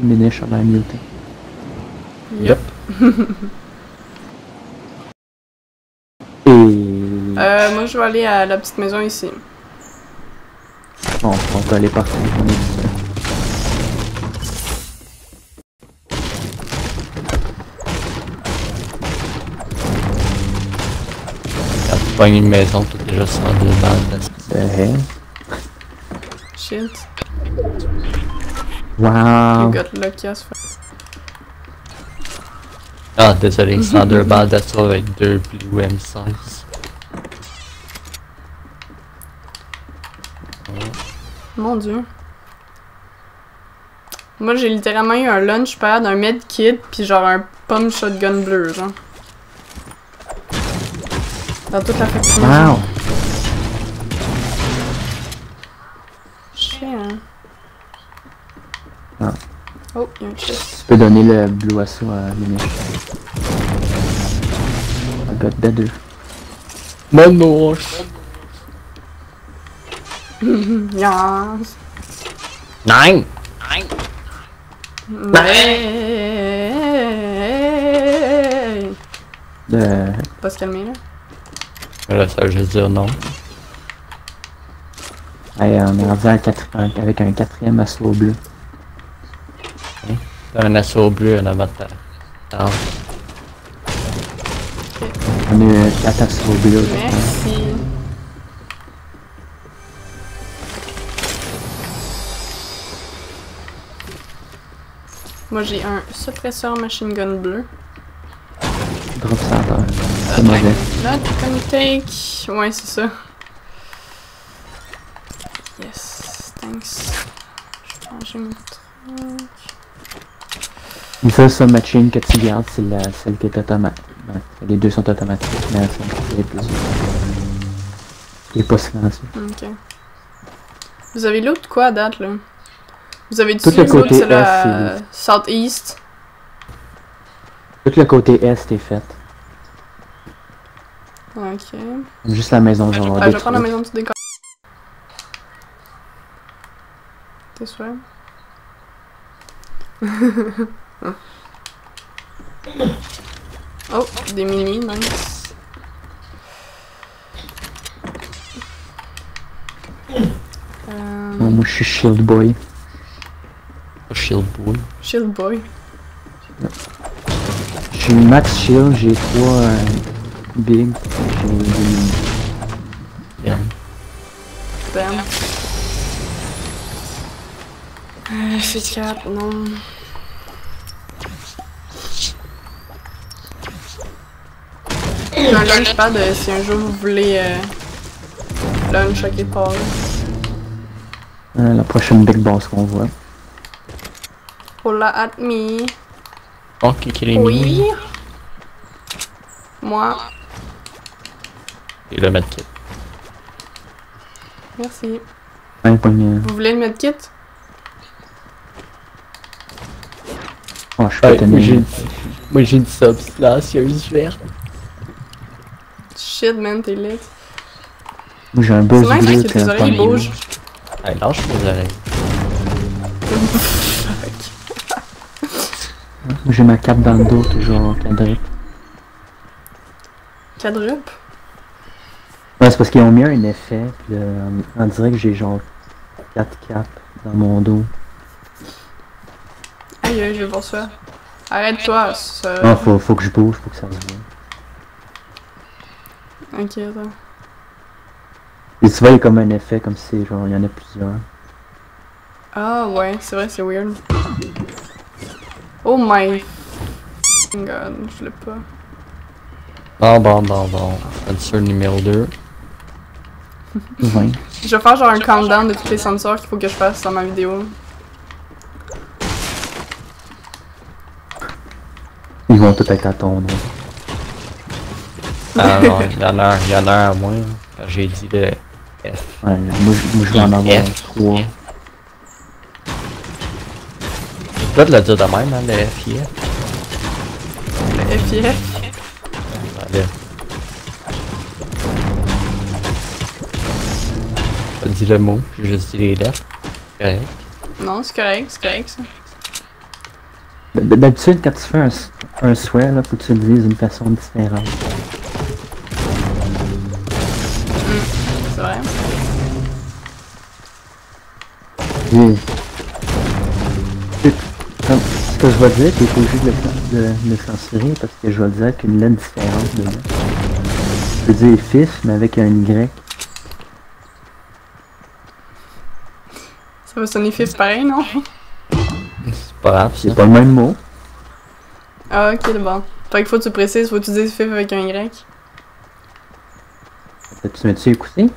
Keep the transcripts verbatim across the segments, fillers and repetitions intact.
diminish and I'm muting. Yep. Et... Euh, moi je vais aller à la petite maison ici. Non, on peut aller partout. Pas une maison, tout déjà sans deux balles. Uh-huh. Shit. Wow. You got lucky as fuck. Ah, désolé, sans deux balles d'assaut avec deux blue M seize. Mon dieu. Moi j'ai littéralement eu un lunch pad, un med kit, pis genre un pomme shotgun bleu, genre. Dans toute la facture. Wow! Chiant. Ah. Oh, il y a un chest. Tu peux donner le blue assaut à Lumière. Un god de deux. Mon moche! Yes! Nine! Nine! Nine! Euh... Pas se calmer là? Là, ça veut juste dire non. Allez, on est rendu à quatre, avec un quatrième assaut bleu. Okay. Un assaut bleu en avant de ta... ta... Okay. On a eu quatre assauts bleus. Merci. Moi j'ai un suppresseur machine gun bleu. Drop ça là. C'est mauvais. Là, take. Ouais, c'est ça. Yes, thanks. Je vais changer mon truc. Une seule seule machine que tu gardes, c'est la celle qui est automatique. Ouais, les deux sont automatiques, mais c'est plus. Il est pas silencieux. Ok. Vous avez l'autre quoi à date là? Vous avez tout le côté est là, est... Southeast. Tout le côté est est fait. Ok. Juste la maison, genre. Ah, je vais prendre la maison de décor. T'es sûr? Oh, des mini-mines, nice. euh... Non, moi je suis Shield Boy. Shield Boy. Shield Boy. Je suis Max Shield, j'ai trois... Euh... Big. Bien. Bam. Euh, F quatre, non. Un launchpad, euh, si un jour vous voulez euh, launch à quelque part. Euh, la prochaine big boss qu'on voit. Hola at me. Ok, qui est oui. Moi. Et le medkit. Merci. Ouais, vous voulez le medkit? Oh, je suis pas tenu. Moi j'ai une substance verte. Shit man, t'es lit. Moi j'ai un buzz bleu. C'est que tes oreilles bougent. Allez, lâche mes oreilles. J'ai ma cape dans le dos, toujours cadrée. Quadruple? Ouais, c'est parce qu'ils ont mis un effet, puis euh, on dirait que j'ai genre quatre capes dans mon dos. Aïe aïe, je vais voir ça. Arrête-toi, ça... Non, faut, faut que je bouge pour que ça se voit. Ok, attends. Et tu vois, il y a comme un effet, comme si genre, il y en a plusieurs. Ah oh, ouais, c'est vrai, c'est weird. Oh my... God, je voulais pas. Bon, bon, bon, bon. Sensor numéro deux. vingt. Je vais faire genre un countdown de tous les sensors qu'il faut que je fasse dans ma vidéo. Ils vont peut-être attendre. Ah non, il y en a, il y en a un à moins. J'ai dit le F. Ouais, moi, je vais en avoir trois. Tu peux te le dire de même, hein, le F I F. Le F I F? Allez. T'as dit le mot, j'ai juste dit les lettres. C'est correct. Non, c'est correct, c'est correct ça. D'habitude, quand tu fais un, un souhait, là, faut que tu le dises d'une façon différente. Mmh. C'est vrai. Oui. Ce que je vais dire, t'es obligé de le, de le censurer parce que je vais dire qu'il y a une lettre différente dedans. Je veux dire fils, mais avec un Y. Ça va sonner fif pareil, non? Pas grave, c'est pas le même mot. Ah, ok, bon. Fait que faut que tu précises, faut que tu dises fif avec un Y. Tu m'as-tu écouté?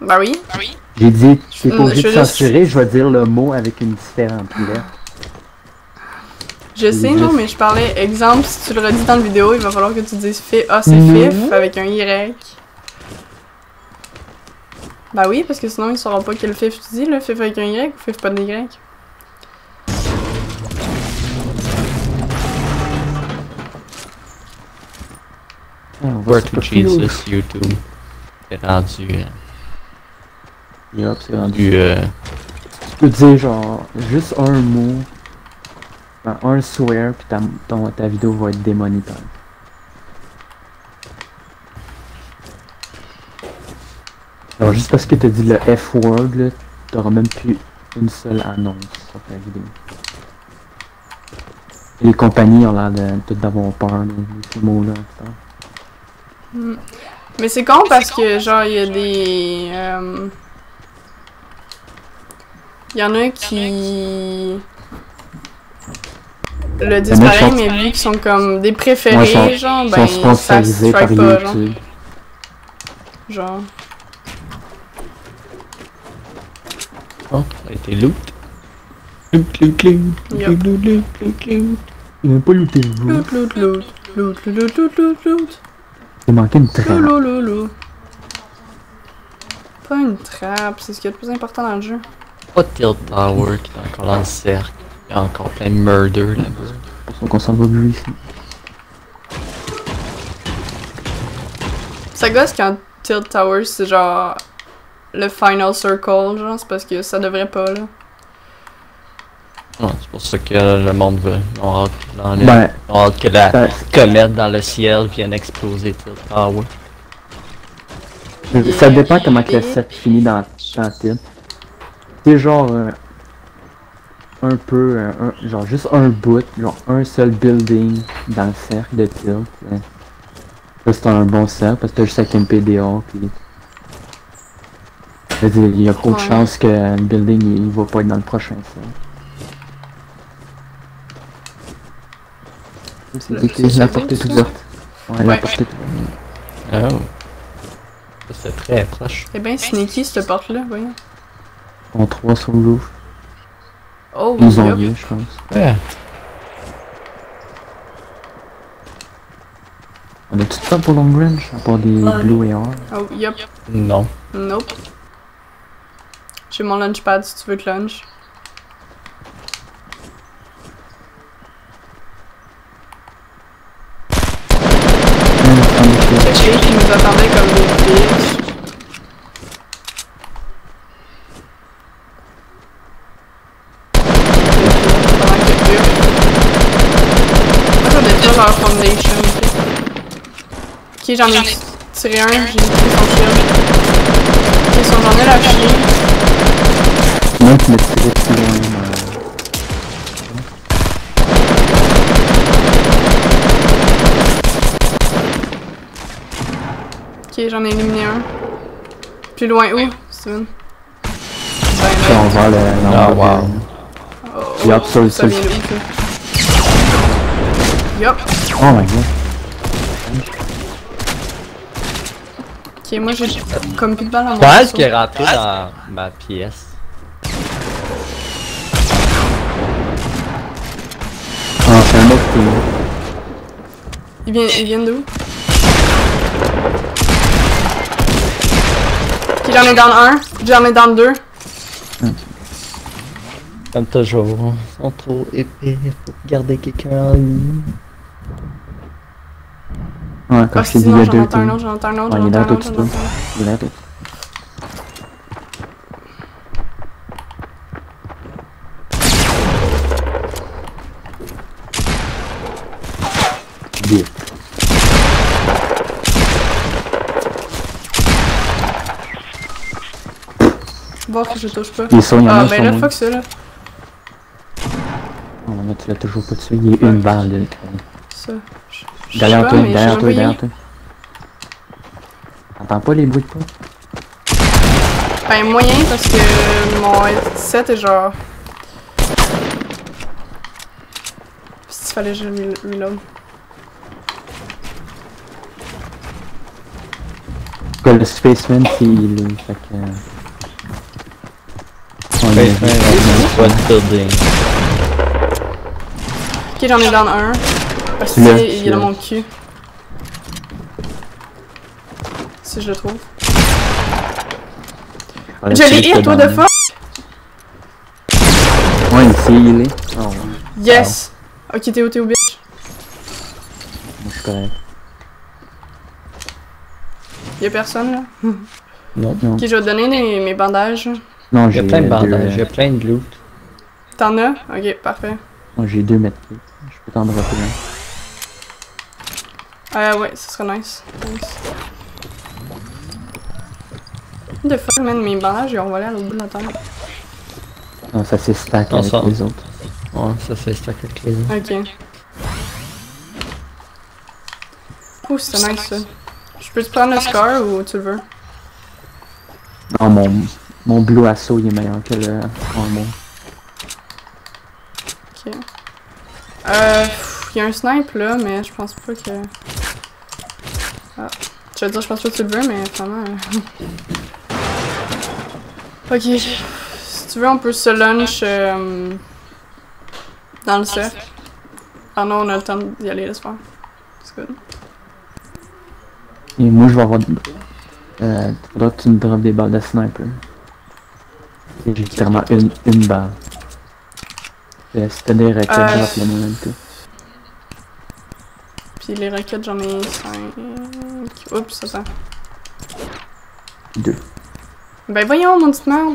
Bah ben oui. Ben oui. J'ai dit, c'est pour que je te censurer, je vais dire le mot avec une différente lettre. Je sais, non, mais je parlais, exemple, si tu le redis dans la vidéo, il va falloir que tu dises fif, ah, c'est fif avec un Y. Bah ben oui, parce que sinon ils sauront pas quel fif tu dis, le fif avec un Y ou fif pas de Y. Word to Jesus, YouTube. C'est rendu. Yep, c'est rendu. Euh... Tu peux dire genre juste un mot, un swear, puis ta, ton, ta vidéo va être démonétisée. Alors juste parce que t'as dit le F-word, là, t'auras même plus une seule annonce sur ta vidéo. Et les compagnies ont l'air de toutes d'avoir peur de ces mots-là. Mm. Mais c'est con parce que genre il y a des... Il euh, y en a qui... le disent pareil, mais vu qu'ils sont comme des préférés, ouais, sont, genre, ben ça se strike pas, genre. Genre... Oh, ça a été loot. Loot, loot, loot, loot, loot, loot, loot, loot. Il n'a pas looté le loot. Loot, loot, loot, loot, loot, loot, loot. Il manquait une trappe. Loulou. Pas une trappe, c'est ce qu'il y a de plus important dans le jeu. Pas Tilt Tower qui est encore dans le cercle. Il y a encore plein de murder là-bas. C'est pour qu'on s'en va de lui ici. Ça gosse quand Tilt Tower c'est genre... le final circle, genre, c'est parce que ça devrait pas, là. Ouais, c'est pour ça que le monde veut. On a hâte, dans le... ben, on a hâte que la ben, comète dans le ciel vienne exploser tout. Ah ouais. Ça dépend comment que le set finit dans la tête. C'est genre... Euh, un peu... Euh, un, genre juste un bout, genre un seul building dans le cercle de tilt. Là, là c'est un bon cercle, parce que t'as juste à camper dehors, pis... il y a trop de ouais. chances que le building il, il va pas être dans le prochain ça. C'est la portée toute ouverte. Ouais, la portée toute ouverte. Oh. C'est très proche. C'est bien sneaky cette porte-là, voyons. En trois sur le louvre. Oh, ils ont lieu, je pense. Ouais. On a tout le temps pour Long Range, à part des ouais. Blue et or. Oh, yup. Non. Nope. J'ai mon launchpad si tu veux te launch. C'est lui qui nous attendait comme des bitches. Attendez, toujours leur foundation. Ok, j'en ai tiré un, j'ai pris son shield. Ok, son j'en ai la chier. Moi qui m'ai tiré plus loin. Ok, j'en ai éliminé un. Plus loin où, Steven? On voit le... Oh wow. Oh, yup, ça vient de où? Yup. Oh my god. Ok, moi j'ai comme plus de balles en moi. Qu'est-ce qui est rentré dans ma pièce? Ils viennent, ils viennent d'où? Ok, j'en ai dans un, j'en ai dans deux. Comme toujours, ils sont trop épais pour garder quelqu'un en ligne. Ouais, comme je t'ai dit, il y a deux. J'en entends un autre, j'en entends un autre, j'en entends un autre, j'en entends un autre. Bon, je touche pas. Ils sont, il y en a, ah, mais là, fuck ça, là. On va mettre là, toujours pas dessus. Il y a une balle, là. Ça. Derrière toi, derrière toi, derrière toi. T'entends pas les bruits de pas? Ben, moyen, parce que mon headset est genre. S'il fallait que je le reload. Le spaceman c'est il fait que... On est dans le building. Ok, j'en ai dans un. Parce qu'il est dans mon cul. Si je le trouve. Ouais, je l'ai hit, toi de fuck! Ouais, il s'est healé. Oh. Yes! Oh. Ok, t'es où, t'es où, bitch? Moi je suis correct. Y'a personne là? Non, non. Ok, je vais te donner les, mes bandages. Non, j'ai plein de bandages, j'ai plein de loot. T'en as? Ok, parfait. Moi j'ai deux mètres. Je peux t'en dropper un. Euh, ouais, ça serait nice. Nice. What the fuck, man, mes bandages, ils ont volé à l'autre bout de la table. Non, ça c'est stack on avec sort. Les autres. Ouais, ça c'est stack avec les autres. Ok. Oh, c'est nice ça. Je peux te prendre le scar ou tu le veux? Non, mon, mon blue assaut il est meilleur que le combo. Ok. Euh. Il y a un snipe là, mais je pense pas que. Ah. Je veux dire, je pense pas que tu le veux, mais vraiment. Euh... Ok. Si tu veux, on peut se launch euh, dans le cercle. Ah non, on a le temps d'y aller, laisse faire. C'est good. Et moi je vais avoir. Euh. Faudra que tu me drops des balles de sniper. J'ai littéralement une, une balle. C'était des raquettes, euh... drop le même tout. Puis les raquettes j'en ai cinq. Oups, attends. Deux. Ben voyons mon petit merde.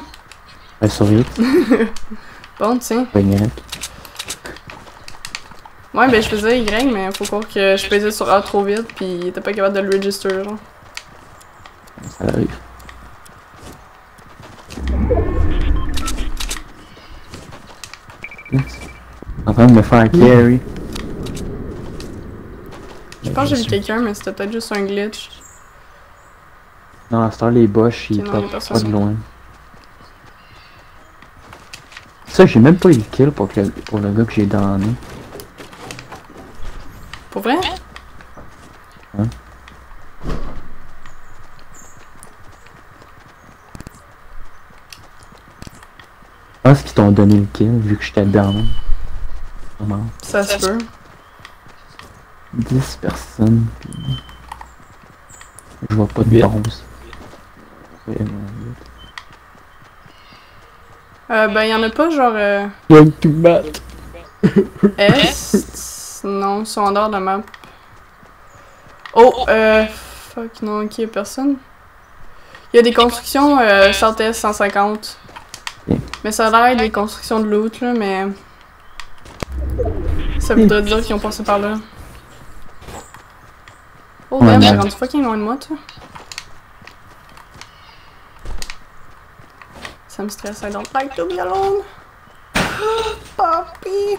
Ben survie. Bon, tiens. Ouais, ben je faisais Y, mais faut croire que je pesais sur A trop vite, pis il était pas capable de le register, genre. Ça arrive. En train de me faire carry. Je pense que j'ai vu quelqu'un, mais c'était peut-être juste un glitch. Non, à ce temps, les boches, ils partent pas de loin. Ça, j'ai même pas eu le kill pour, que, pour le gars que j'ai donné. Pour vrai? Hein? Je pense qu'ils t'ont donné le kill vu que j'étais down. Comment? Ça se peut. dix personnes. Pis... Je vois pas de bronze. Euh, ben y'en a pas genre. Euh... Tu bats. Est. Non, ils sont en dehors de la map. Oh, euh... Fuck, non, ok, y'a personne. Il y a des constructions euh, cent S cent cinquante. Okay. Mais ça a l'air des constructions de loot, là, mais... Ça voudrait dire qu'ils ont passé par là. Oh, damn, j'ai rendu fucking loin de moi, toi. Ça me stresse, I don't like to be alone. Papi!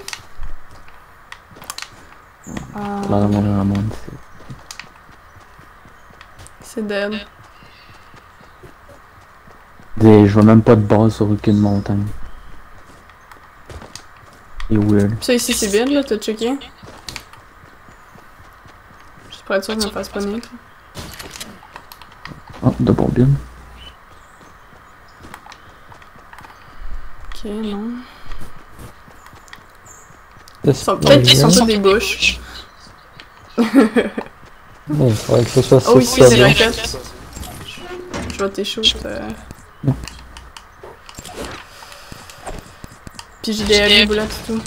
Um, c'est dead. Des, je vois même pas de base sur aucune montagne. C'est weird. Ça ici c'est vide là, t'as checké? Je suis prêt sûr que je me fasse pas nier. Oh, de bombine. Ok, non. Ils sont peut-être qu'ils sont sur des bouches. Bon, il faudrait que ce soit ça. Oh, ici, c'est la quête. Je vois tes shoots. Euh... Puis j'ai des boulettes et tout.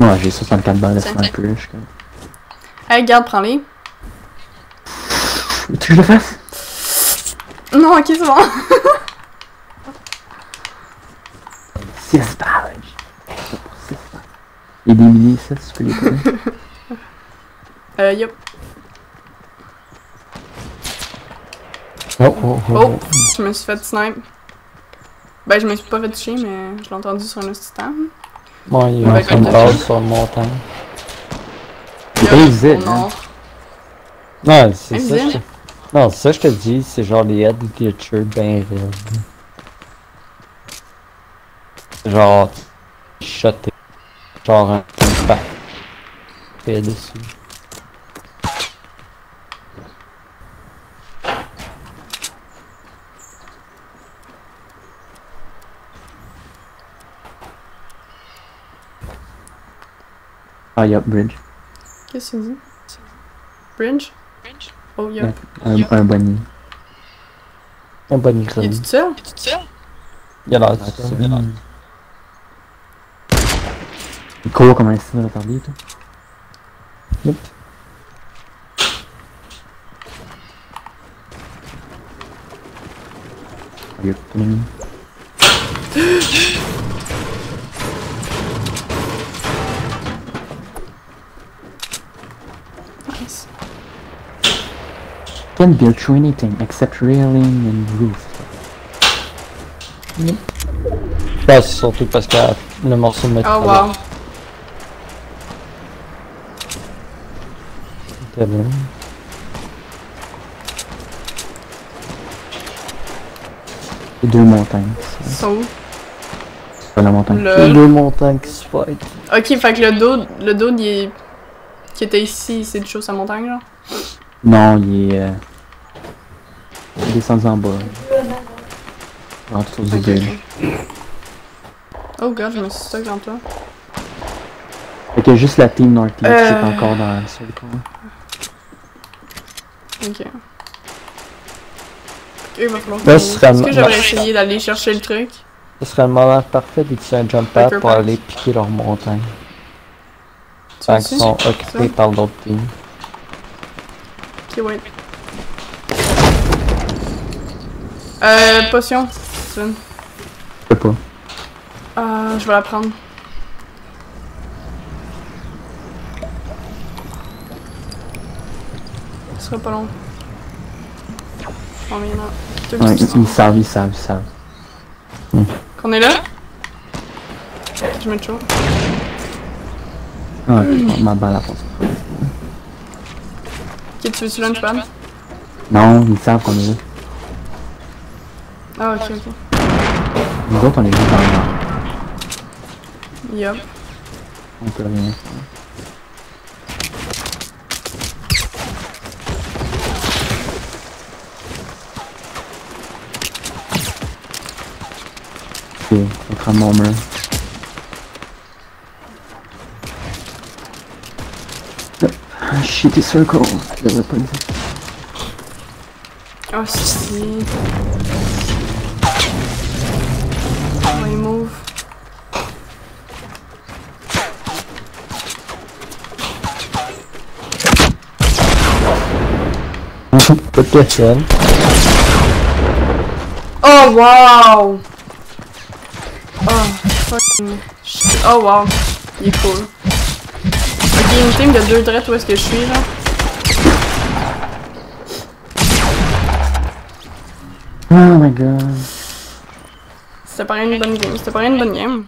Ouais, j'ai soixante-quatre balles à faire un peu. Hey, garde, prends-les. Tu veux que je le fasse? Non, ok, c'est bon. six balles. Et des minis, ça, tu peux les prendre. Euh, yup. Oh, oh, oh, oh, je me suis fait snipe. Ben, je me suis pas fait toucher, mais je l'ai entendu sur le stand. Bon, il va sur une base sur le montant. Il est visé, hein? Non, c'est ça. Non, c'est ça que je te dis, c'est genre les head glitchers ben raides. Genre, shot et genre un pack. Et dessus. Ah, y'a bridge. Qu'est-ce que tu dis? Bridge? Bridge? Oh, y'a. Yeah. Un, un, un bunny. Un bunny crème. Y'a-tu ça? Y'a-tu ça? Y'a l'air de ça. Il court comme un style de retardé et tout. Yep. Yep. Nice. Can't build through anything except railing and roof. Yep. Bah, c'est surtout parce que le morceau de métal. Oh wow. Très bien. Et deux montagnes. Sont où? Pas la montagne. Le... Et deux montagnes qui se fight. Ok, fait que le dude, le dude il est... qui était ici, c'est du chaud sa montagne là? Non, il est... Euh... il est descendu en bas. Rentre autour du game. Oh god, je me suis stuck dans toi. Fait que juste la team North East euh... qui est encore dans sur le coin. Ok. Il va falloir que... Est-ce que j'aurais essayé d'aller chercher le truc? Ce serait le moment parfait d'utiliser un jump pad pour aller piquer leur montagne. Tant qu'ils sont occupés par l'autre team. Ok, ouais. Euh, potion, c'est une. Je sais pas. Euh, je vais la prendre. Ce sera pas long. Oh, mais il y en a deux ouais, ils, ils savent, ils savent, ils savent. Mm. Qu'on est là? Je mets le chaud. Ouais, mm. Ma balle à fond. Ok, tu veux-tu lunchpad? Non, ils savent qu'on est là. Ah, ok, ok. Nous autres, on est juste dans le nord. Yup. On peut revenir. Contre un bomber. Yep. Ah, shitty circle. Je devrais pas le dire. Oh, si. Oh, il move. Pas de question. Oh, wow! Oh, fucking shit. Oh wow, il est cool. Ok, une team de deux dreads où est-ce que je suis là? Oh my god. C'était pas rien une bonne game, c'était pas rien une bonne game.